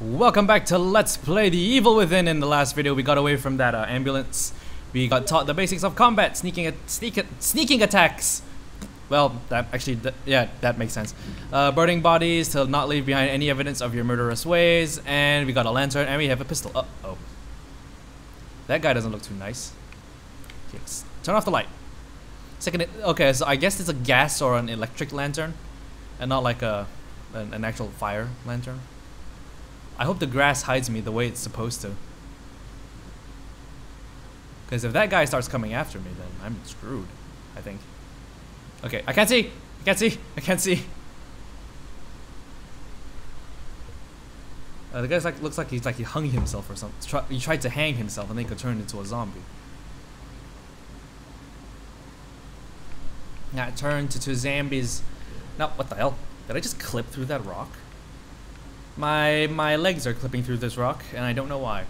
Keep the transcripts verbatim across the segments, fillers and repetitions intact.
Welcome back to Let's Play The Evil Within. In the last video, we got away from that uh, ambulance. We got taught the basics of combat, sneaking at sneak at sneaking attacks. Well, that actually, th yeah, that makes sense. Uh, burning bodies to not leave behind any evidence of your murderous ways. And we got a lantern and we have a pistol. Uh oh. That guy doesn't look too nice. Okay, let's turn off the light. Second, okay, so I guess it's a gas or an electric lantern and not like a an, an actual fire lantern. I hope the grass hides me the way it's supposed to. Because if that guy starts coming after me, then I'm screwed, I think. Okay, I can't see! I can't see! I can't see! Uh, the guy like, looks like, he's like he hung himself or something. Try, he tried to hang himself and then he could turn into a zombie. Now it turned to two zombies. Now, what the hell? Did I just clip through that rock? My my legs are clipping through this rock, and I don't know why.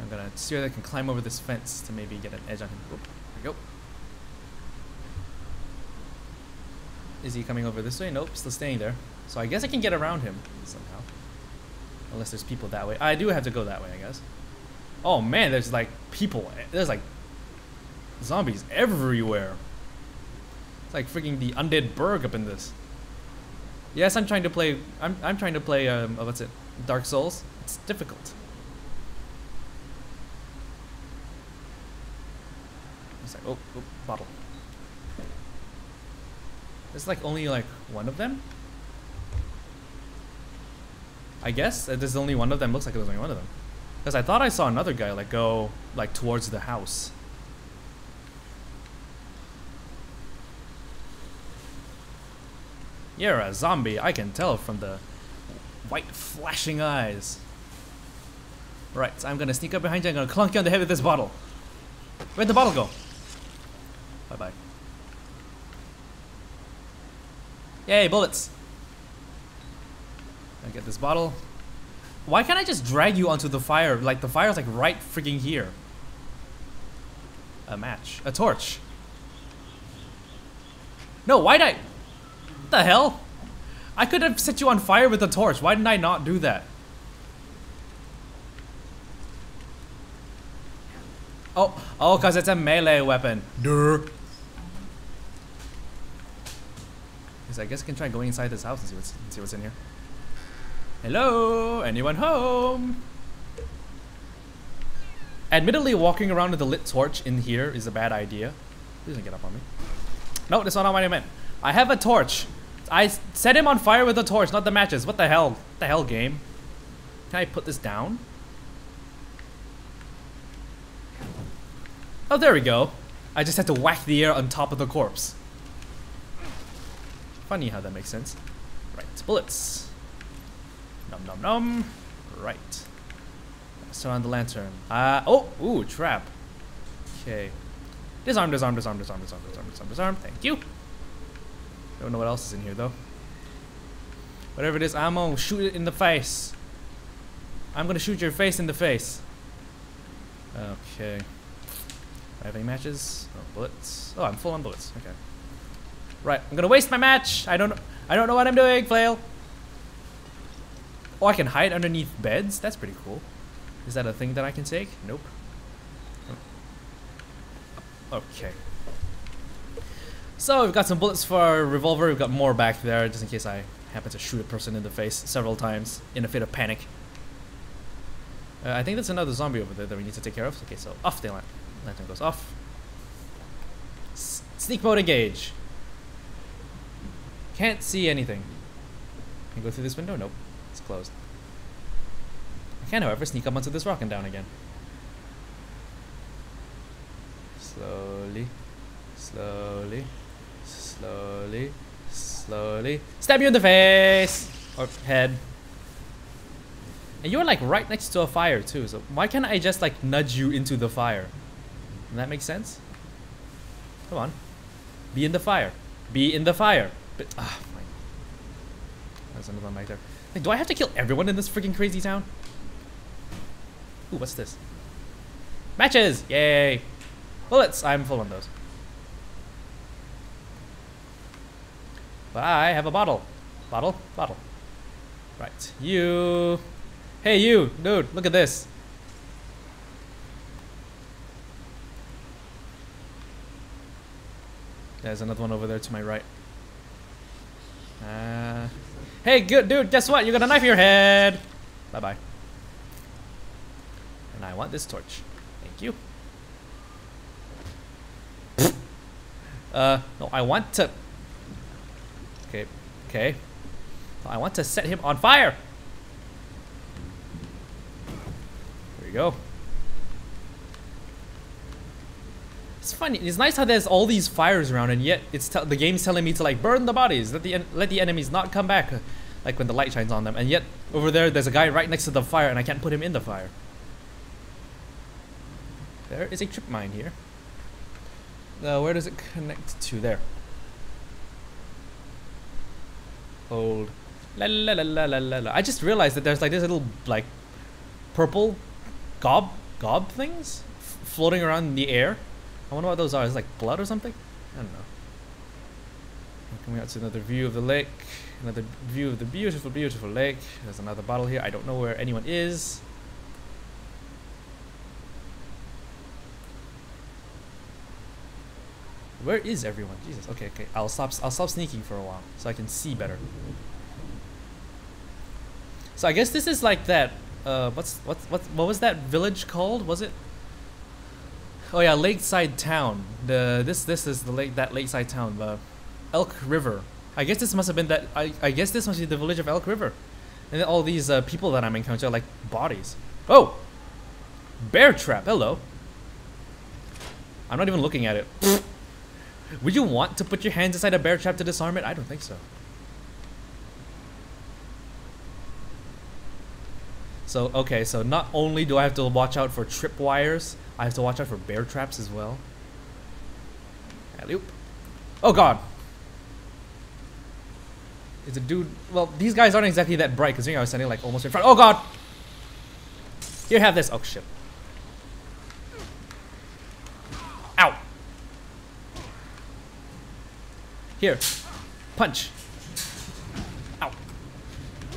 I'm gonna see if I can climb over this fence to maybe get an edge on him. Oop, there we go. Is he coming over this way? Nope, still staying there. So I guess I can get around him somehow. Unless there's people that way. I do have to go that way, I guess. Oh man, there's like people. There's like zombies everywhere. It's like freaking the undead Berg up in this. Yes, I'm trying to play. I'm I'm trying to play. Um, oh, what's it? Dark Souls. It's difficult. It's like oh, oh, bottle. There's like only like one of them. I guess there's only one of them. Looks like there's only one of them. Because I thought I saw another guy like go like towards the house. You're a zombie, I can tell from the white flashing eyes. Right, so I'm gonna sneak up behind you, I'm gonna clunk you on the head with this bottle. Where'd the bottle go? Bye bye. Yay, bullets! I get this bottle. Why can't I just drag you onto the fire? Like, the fire's like right freaking here. A match. A torch. No, why'd I? What the hell? I could have set you on fire with a torch. Why didn't I not do that? Oh, oh, cause it's a melee weapon. Durr. Cause I guess I can try going inside this house and see what's see what's in here. Hello, anyone home? Admittedly, walking around with a lit torch in here is a bad idea. Please don't get up on me. No, that's not what I meant. I have a torch. I set him on fire with the torch, not the matches. What the hell? What the hell, game? Can I put this down? Oh, there we go. I just had to whack the air on top of the corpse. Funny how that makes sense. Right, bullets. Nom nom nom. Right. Surround the lantern. Uh, oh, ooh, trap. Okay. Disarm, disarm, disarm, disarm, disarm, disarm, disarm, disarm. Thank you. Don't know what else is in here though. Whatever it is, ammo, shoot it in the face. I'm gonna shoot your face in the face. Okay. Do I have any matches? Oh, bullets. Oh, I'm full on bullets. Okay. Right. I'm gonna waste my match. I don't. I don't know what I'm doing. Flail. Oh, I can hide underneath beds. That's pretty cool. Is that a thing that I can take? Nope. Okay. So we've got some bullets for our revolver, we've got more back there just in case I happen to shoot a person in the face several times in a fit of panic. Uh, I think that's another zombie over there that we need to take care of. Okay, so off the lantern. Lantern goes off. S sneak mode engage. Can't see anything. Can I go through this window? Nope. It's closed. I can, however, sneak up onto this rock and down again. Slowly. Slowly. Slowly, slowly, stab you in the face or head. And you're like right next to a fire too, so why can't I just like nudge you into the fire? Does that make sense? Come on, be in the fire, be in the fire. But ah, oh, there's another one right there. Like, do I have to kill everyone in this freaking crazy town? Ooh, what's this? Matches, yay! Bullets, I'm full on those. But I have a bottle. Bottle? Bottle. Right, you. Hey, you, dude, look at this. There's another one over there to my right. Uh, hey, good dude, guess what? You got a knife in your head. Bye-bye. And I want this torch. Thank you. Uh, no, I want to... Okay, okay. I want to set him on fire. There you go. It's funny. It's nice how there's all these fires around, and yet it's t the game's telling me to like burn the bodies, let the en let the enemies not come back, like when the light shines on them. And yet over there, there's a guy right next to the fire, and I can't put him in the fire. There is a trip mine here. Uh, where does it connect to? There. Old. La la la la la la la. I just realized that there's like this little like purple gob gob things f floating around in the air. I wonder what those are. Is it like blood or something? I don't know. Coming out to another view of the lake. Another view of the beautiful, beautiful lake. There's another bottle here. I don't know where anyone is. Where is everyone? Jesus. Okay, okay. I'll stop. I'll stop sneaking for a while so I can see better. So I guess this is like that. Uh, what's what's what? What was that village called? Was it? Oh yeah, Lakeside Town. The this this is the lake that Lakeside Town. The Elk River. I guess this must have been that. I I guess this must be the village of Elk River, and then all these uh, people that I'm encountering are like bodies. Oh, bear trap. Hello. I'm not even looking at it. Would you want to put your hands inside a bear trap to disarm it? I don't think so. So, okay, so not only do I have to watch out for tripwires, I have to watch out for bear traps as well. Alley-oop. Oh god! It's a dude. Well, these guys aren't exactly that bright because I was standing like almost in front. Oh god! Here, have this. Oh shit. Ow! Here, punch, ow,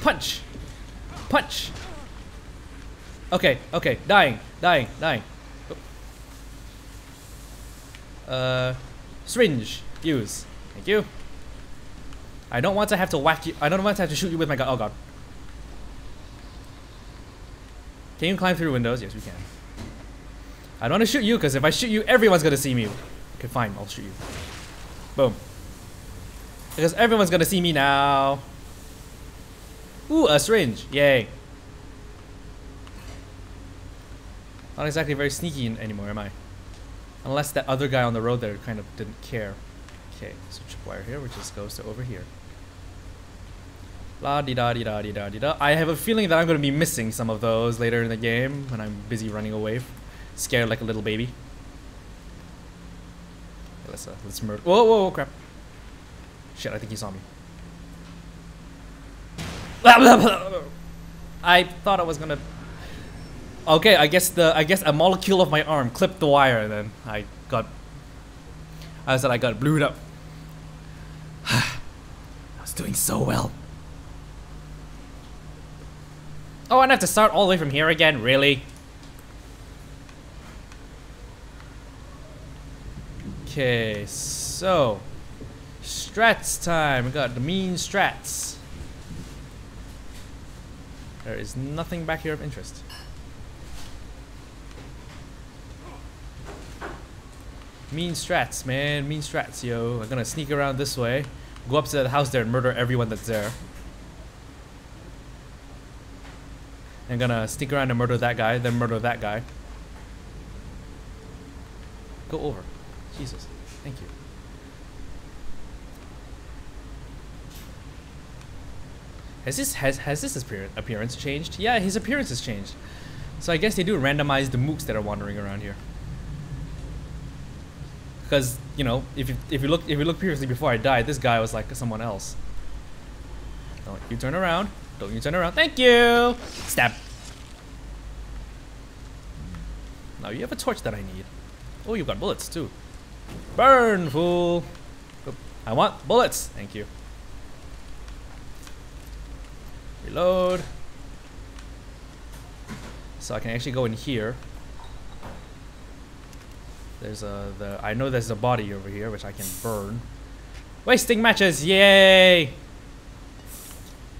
punch, punch. Okay, okay, dying, dying, dying. Uh, syringe, use. Thank you. I don't want to have to whack you. I don't want to have to shoot you with my gun. Oh god. Can you climb through windows? Yes, we can. I don't want to shoot you because if I shoot you, everyone's gonna see me. Okay, fine, I'll shoot you. Boom. Because everyone's gonna see me now. Ooh, a syringe. Yay. Not exactly very sneaky anymore, am I? Unless that other guy on the road there kind of didn't care. Okay, so tripwire here, which just goes to over here. La di da di da di da di da. I have a feeling that I'm gonna be missing some of those later in the game when I'm busy running away, scared like a little baby. Okay, let's uh, let's murder. Whoa, whoa, whoa, crap. Shit, I think he saw me. I thought I was gonna... Okay, I guess the I guess a molecule of my arm clipped the wire and then I got... I said I got blew it up. I was doing so well. Oh, and I have to start all the way from here again? Really? Okay, so... Strats time! We got the mean strats. There is nothing back here of interest. Mean strats, man. Mean strats, yo. I'm gonna sneak around this way, go up to the house there and murder everyone that's there. I'm gonna sneak around and murder that guy, then murder that guy. Go over. Jesus. Thank you. Has this has has this appearance changed? Yeah, his appearance has changed. So I guess they do randomize the mooks that are wandering around here. Because you know, if you if you look if you look previously before I died, this guy was like someone else. Don't you turn around? Don't you turn around? Thank you. Stab. Now you have a torch that I need. Oh, you've got bullets too. Burn, fool. I want bullets. Thank you. Reload. So I can actually go in here. There's a, the, I know there's a body over here, which I can burn. Wasting matches, yay!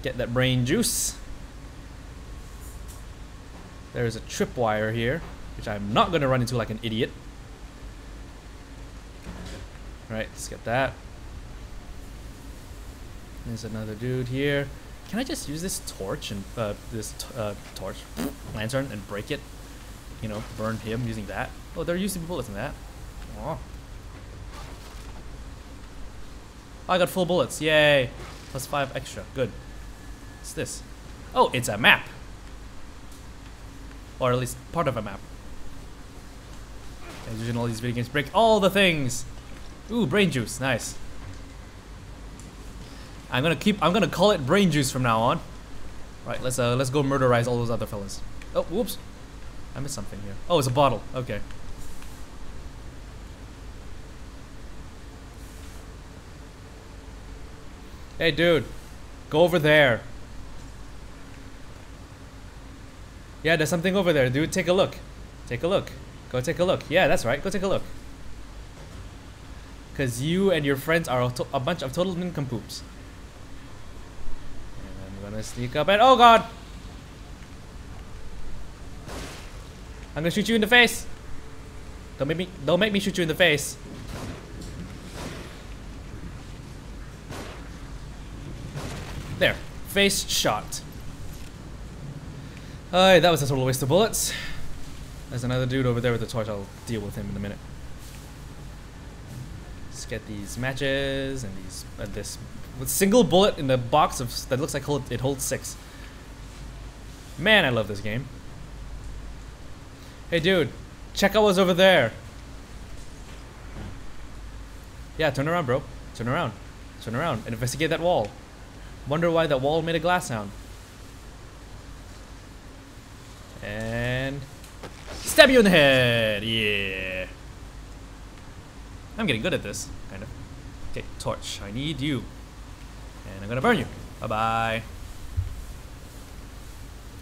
Get that brain juice. There's a tripwire here, which I'm not gonna run into like an idiot. Alright, let's get that. There's another dude here. Can I just use this torch and, uh, this t uh, torch, lantern, and break it? You know, burn him using that. Oh, they're using bullets in that. Oh. I got full bullets, yay! Plus five extra, good. What's this? Oh, it's a map! Or at least part of a map. As usual, all these video games break all the things! Ooh, brain juice, nice. I'm gonna keep, I'm gonna call it brain juice from now on. Right, let's uh, let's go murderize all those other fellas. Oh, whoops! I missed something here. Oh, it's a bottle, okay. Hey dude, go over there. Yeah, there's something over there, dude. Take a look. Take a look. Go take a look. Yeah, that's right. Go take a look. Because you and your friends are a, to a bunch of total nincompoops. And I'm gonna sneak up and- oh god! I'm gonna shoot you in the face! Don't make me- don't make me shoot you in the face. There. Face shot. Alright, that was a total waste of bullets. There's another dude over there with the torch. I'll deal with him in a minute. Let's get these matches and these uh, this with single bullet in the box of that looks like hold, it holds six. Man, I love this game. Hey dude, check out what's over there. Yeah, turn around, bro. Turn around. Turn around and investigate that wall. Wonder why that wall made a glass sound. And stab you in the head! Yeah! I'm getting good at this, kind of. Okay, torch. I need you. And I'm gonna burn you. Bye-bye.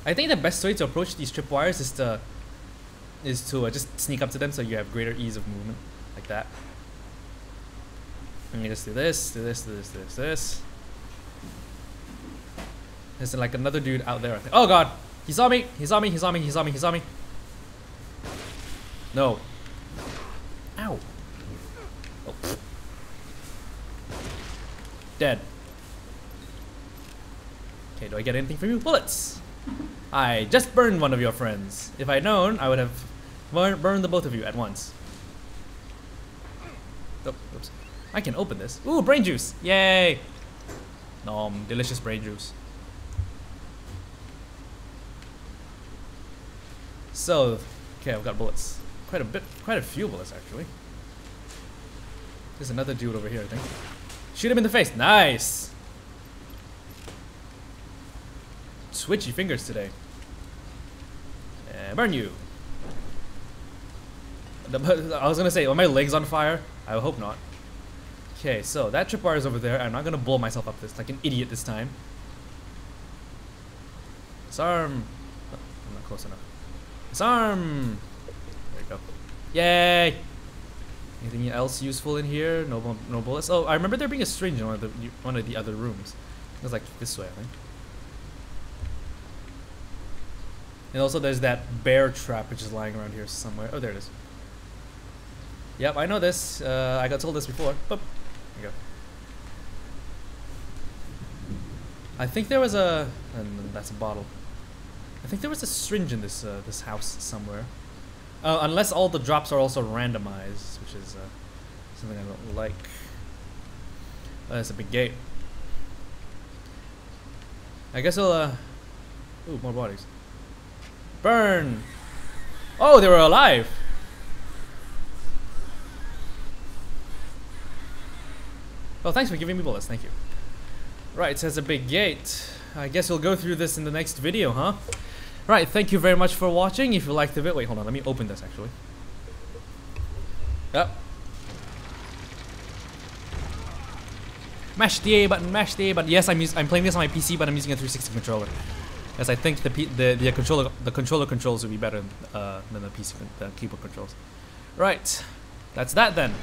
I think the best way to approach these tripwires is to... is to uh, just sneak up to them so you have greater ease of movement. Like that. Let me just do this, do this, do this, do this, this. There's like another dude out there, I think. Oh god! He saw me! He saw me! He saw me! He saw me! He saw me! No. Ow. Oh. Dead. Okay, do I get anything from you? Bullets! I just burned one of your friends. If I'd known, I would have burn burned the both of you at once. Oh, oops. I can open this. Ooh, brain juice! Yay! Nom, delicious brain juice. So, okay, I've got bullets. Quite a bit, quite a few bullets actually. There's another dude over here, I think. Shoot him in the face, nice! Switchy fingers today. And burn you! The, I was gonna say, are my legs on fire? I hope not. Okay, so that tripwire is over there. I'm not gonna blow myself up this like an idiot this time. Disarm. Oh, I'm not close enough. Disarm! There you go. Yay! Anything else useful in here? No, no bullets. Oh, I remember there being a syringe in one of the one of the other rooms. It was like this way, I think. And also, there's that bear trap which is lying around here somewhere. Oh, there it is. Yep, I know this. Uh, I got told this before. Boop. There you go. I think there was a. And that's a bottle. I think there was a syringe in this uh, this house somewhere, uh, unless all the drops are also randomized, which is uh, something I don't like. Oh, that's a big gate. I guess I'll. Uh... Ooh, more bodies. Burn! Oh, they were alive. Well, thanks for giving me bullets. Thank you. Right, it says a big gate. I guess we'll go through this in the next video, huh? Right, thank you very much for watching. If you liked the video, wait, hold on, let me open this actually. Yep. Mash the A button, mash the A button. Yes, I'm use, I'm playing this on my P C, but I'm using a three sixty controller. As I think the P the the controller the controller controls would be better uh, than the P C the keyboard controls. Right, that's that then.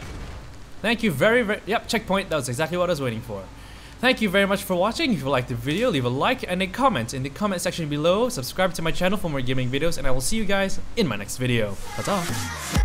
Thank you very very. Yep, checkpoint. That was exactly what I was waiting for. Thank you very much for watching. If you liked the video, leave a like and a comment in the comment section below. Subscribe to my channel for more gaming videos, and I will see you guys in my next video. Huzzah!